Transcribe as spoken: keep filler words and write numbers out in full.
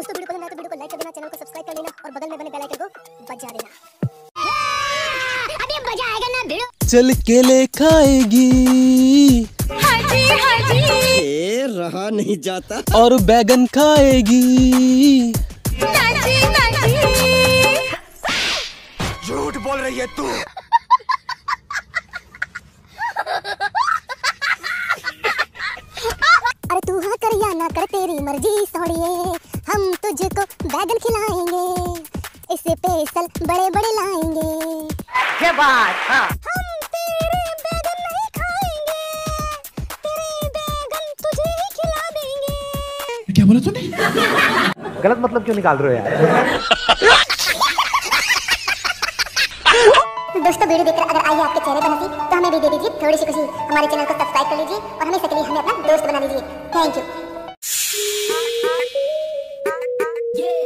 दोस्तों वीडियो पसंद आए तो वीडियो को लाइक कर देना, चैनल को सब्सक्राइब कर लेना और बगल में बने बेल आइकन को बजा देना। अबे बजाएगा ना भिड़ो, चल केले खाएगी, हाँ जी हाँ जी, ए रहा नहीं जाता, और बैगन खाएगी, नाची नाची, झूठ बोल रही है तू। अरे तू हाँ कर या ना कर तेरी मर्जी सोड़िए, हम तुझको बैगन खिलाएंगे, इस पे सल बड़े बड़े लाएंगे, क्या बात। हाँ। हम तेरे बैगन नहीं खाएंगे, तेरे बैगन तुझे ही खिला देंगे। क्या बोला तूने? गलत मतलब क्यों निकाल रहे हो यार? दोस्तों वीडियो देखकर अगर आई आपके चेहरे पर हंसी तो हमें भी दे दीजिए थोड़ी सी खुशी। हमारे चैनल को सब्सक्राइब कर लीजिए और हमें सक्रिय हमें अपना दोस्त बना लीजिए। Thank you. Yeah.